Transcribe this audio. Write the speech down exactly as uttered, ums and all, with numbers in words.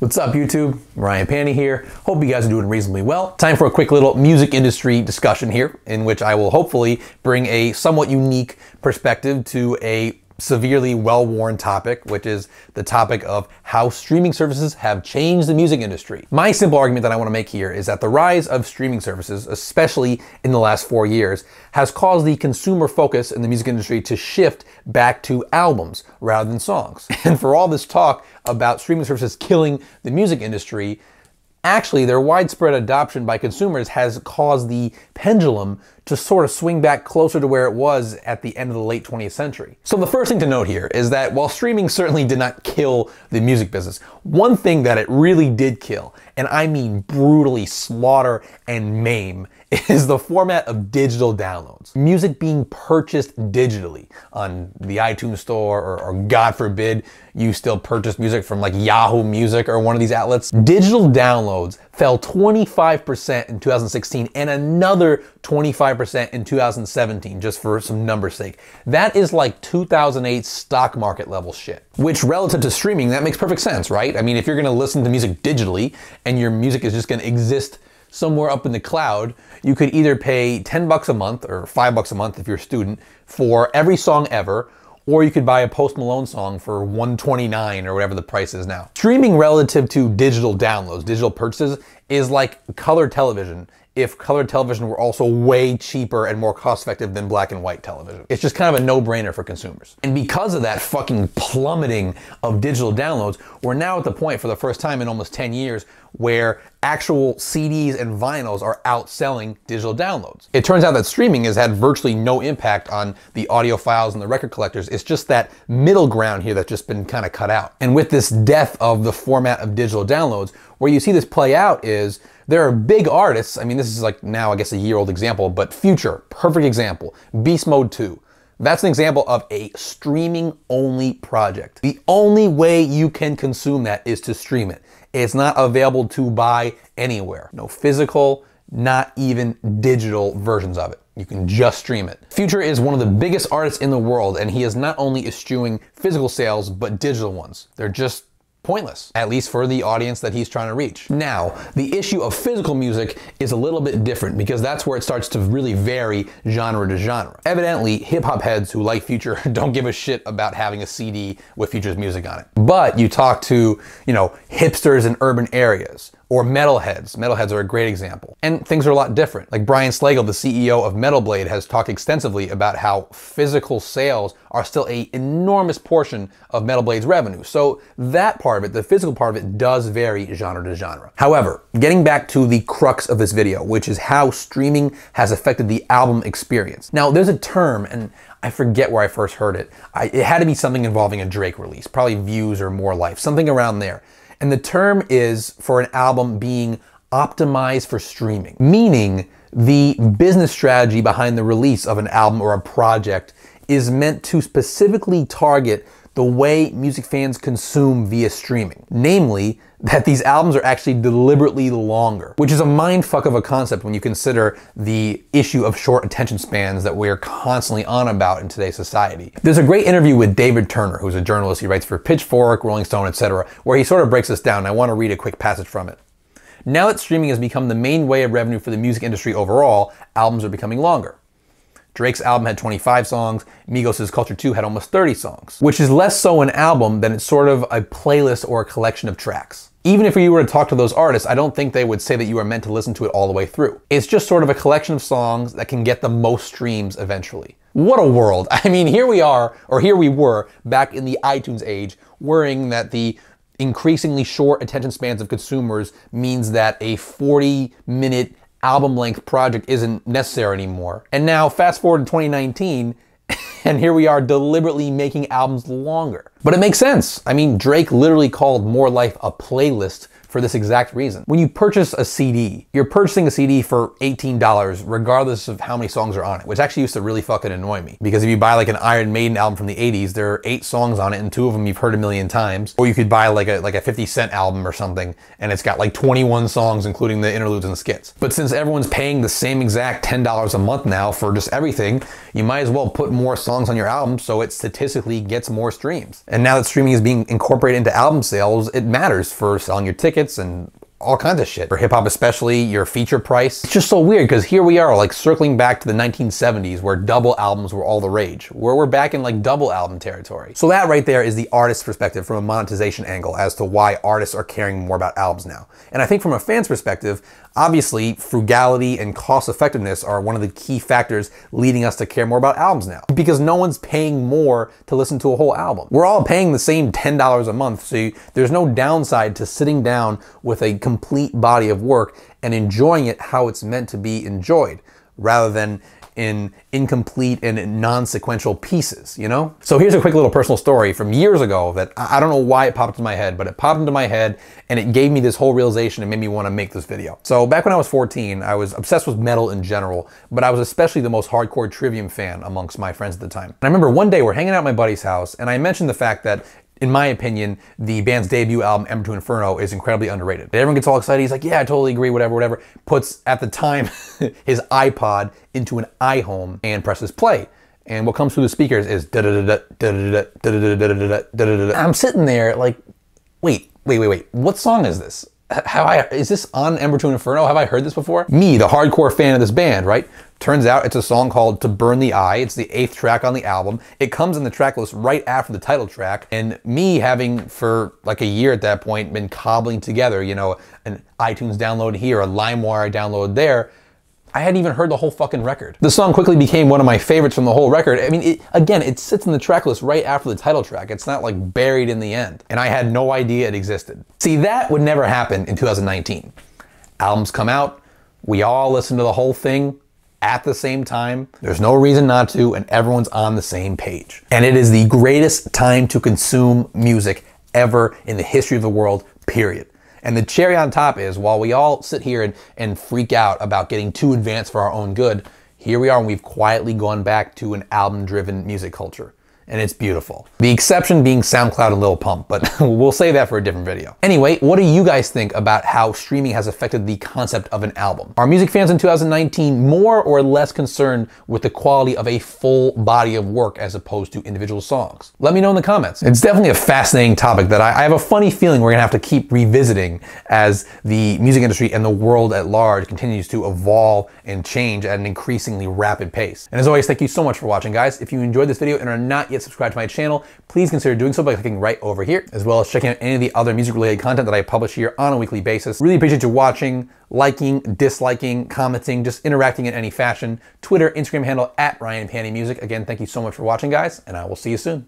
What's up, YouTube? Ryan Panny here. Hope you guys are doing reasonably well. Time for a quick little music industry discussion here, in which I will hopefully bring a somewhat unique perspective to a severely well-worn topic, which is the topic of how streaming services have changed the music industry. My simple argument that I want to make here is that the rise of streaming services, especially in the last four years, has caused the consumer focus in the music industry to shift back to albums rather than songs. And for all this talk about streaming services killing the music industry, actually, their widespread adoption by consumers has caused the pendulum to sort of swing back closer to where it was at the end of the late twentieth century. So the first thing to note here is that while streaming certainly did not kill the music business, one thing that it really did kill, and I mean brutally slaughter and maim, is the format of digital downloads. Music being purchased digitally on the iTunes store, or, or God forbid you still purchase music from like Yahoo Music or one of these outlets. Digital downloads fell twenty-five percent in two thousand sixteen and another twenty-five percent in two thousand seventeen, just for some number's sake. That is like two thousand eight stock market level shit, which relative to streaming, that makes perfect sense, right? I mean, if you're gonna listen to music digitally and your music is just gonna exist somewhere up in the cloud, you could either pay ten bucks a month or five bucks a month if you're a student for every song ever, or you could buy a Post Malone song for one twenty-nine or whatever the price is now. Streaming relative to digital downloads, digital purchases, is like color television if color television were also way cheaper and more cost effective than black and white television. It's just kind of a no-brainer for consumers. And because of that fucking plummeting of digital downloads, we're now at the point for the first time in almost ten years where actual C Ds and vinyls are outselling digital downloads. It turns out that streaming has had virtually no impact on the audiophiles and the record collectors. It's just that middle ground here that's just been kind of cut out. And with this death of the format of digital downloads, where you see this play out is there are big artists. I mean, this is like now, I guess, a year old example, but Future, perfect example, Beast Mode two. That's an example of a streaming only project. The only way you can consume that is to stream it. It's not available to buy anywhere. No physical, not even digital versions of it. You can just stream it. Future is one of the biggest artists in the world, and he is not only eschewing physical sales, but digital ones. They're just pointless, at least for the audience that he's trying to reach. Now, the issue of physical music is a little bit different because that's where it starts to really vary genre to genre. Evidently, hip hop heads who like Future don't give a shit about having a C D with Future's music on it. But you talk to, you know, hipsters in urban areas, or metalheads. Metalheads are a great example. And things are a lot different. Like Brian Slagel, the C E O of Metal Blade, has talked extensively about how physical sales are still an enormous portion of Metal Blade's revenue. So that part of it, the physical part of it, does vary genre to genre. However, getting back to the crux of this video, which is how streaming has affected the album experience. Now, there's a term, and I forget where I first heard it. I, it had to be something involving a Drake release, probably Views or More Life, something around there. And the term is for an album being optimized for streaming, meaning the business strategy behind the release of an album or a project is meant to specifically target the way music fans consume via streaming. Namely, that these albums are actually deliberately longer, which is a mindfuck of a concept when you consider the issue of short attention spans that we're constantly on about in today's society. There's a great interview with David Turner, who's a journalist. He writes for Pitchfork, Rolling Stone, et cetera, where he sort of breaks this down, and I want to read a quick passage from it. Now that streaming has become the main way of revenue for the music industry overall, albums are becoming longer. Drake's album had twenty-five songs, Migos' Culture two had almost thirty songs, which is less so an album than it's sort of a playlist or a collection of tracks. Even if you were to talk to those artists, I don't think they would say that you are meant to listen to it all the way through. It's just sort of a collection of songs that can get the most streams eventually. What a world. I mean, here we are, or here we were, back in the iTunes age, worrying that the increasingly short attention spans of consumers means that a forty minute album length project isn't necessary anymore. And now fast forward to twenty nineteen, and here we are deliberately making albums longer. But it makes sense. I mean, Drake literally called More Life a playlist for this exact reason. When you purchase a C D, you're purchasing a C D for eighteen dollars regardless of how many songs are on it, which actually used to really fucking annoy me. Because if you buy like an Iron Maiden album from the eighties, there are eight songs on it and two of them you've heard a million times. Or you could buy like a like a fifty cent album or something and it's got like twenty-one songs including the interludes and the skits. But since everyone's paying the same exact ten dollars a month now for just everything, you might as well put more songs on your album so it statistically gets more streams. And now that streaming is being incorporated into album sales, it matters for selling your tickets and all kinds of shit. For hip hop especially, your feature price. It's just so weird because here we are like circling back to the nineteen seventies where double albums were all the rage. Where we're back in like double album territory. So that right there is the artist's perspective from a monetization angle as to why artists are caring more about albums now. And I think from a fan's perspective, obviously frugality and cost effectiveness are one of the key factors leading us to care more about albums now. Because no one's paying more to listen to a whole album. We're all paying the same ten dollars a month, so you, there's no downside to sitting down with a complete body of work and enjoying it how it's meant to be enjoyed rather than in incomplete and non-sequential pieces, you know? So here's a quick little personal story from years ago that I don't know why it popped into my head, but it popped into my head and it gave me this whole realization and made me want to make this video. So back when I was fourteen, I was obsessed with metal in general, but I was especially the most hardcore Trivium fan amongst my friends at the time. And I remember one day we're hanging out at my buddy's house and I mentioned the fact that in my opinion, the band's debut album, Ember to Inferno, is incredibly underrated. Everyone gets all excited. He's like, yeah, I totally agree, whatever, whatever. Puts, at the time, his iPod into an iHome and presses play. And what comes through the speakers is da-da-da-da, da-da-da-da, da-da-da-da, da-da-da-da. I'm sitting there like, wait, wait, wait, wait. What song is this? Have I, is this on Ember to Inferno? Have I heard this before? Me, the hardcore fan of this band, right? Turns out it's a song called To Burn The Eye. It's the eighth track on the album. It comes in the track list right after the title track. And me having, for like a year at that point, been cobbling together, you know, an iTunes download here, a LimeWire download there, I hadn't even heard the whole fucking record. The song quickly became one of my favorites from the whole record. I mean, it, again, it sits in the track list right after the title track. It's not like buried in the end. And I had no idea it existed. See, that would never happen in two thousand nineteen. Albums come out, we all listen to the whole thing at the same time. There's no reason not to, and everyone's on the same page. And it is the greatest time to consume music ever in the history of the world, period. And the cherry on top is, while we all sit here and, and freak out about getting too advanced for our own good, here we are and we've quietly gone back to an album-driven music culture. And it's beautiful. The exception being SoundCloud and Lil Pump, but we'll save that for a different video. Anyway, what do you guys think about how streaming has affected the concept of an album? Are music fans in two thousand nineteen more or less concerned with the quality of a full body of work as opposed to individual songs? Let me know in the comments. It's definitely a fascinating topic that I, I have a funny feeling we're gonna have to keep revisiting as the music industry and the world at large continues to evolve and change at an increasingly rapid pace. And as always, thank you so much for watching, guys. If you enjoyed this video and are not yet subscribe to my channel, please consider doing so by clicking right over here, as well as checking out any of the other music related content that I publish here on a weekly basis. Really appreciate you watching, liking, disliking, commenting, just interacting in any fashion. Twitter, Instagram handle at Ryan Panny Music. Again, thank you so much for watching, guys, and I will see you soon.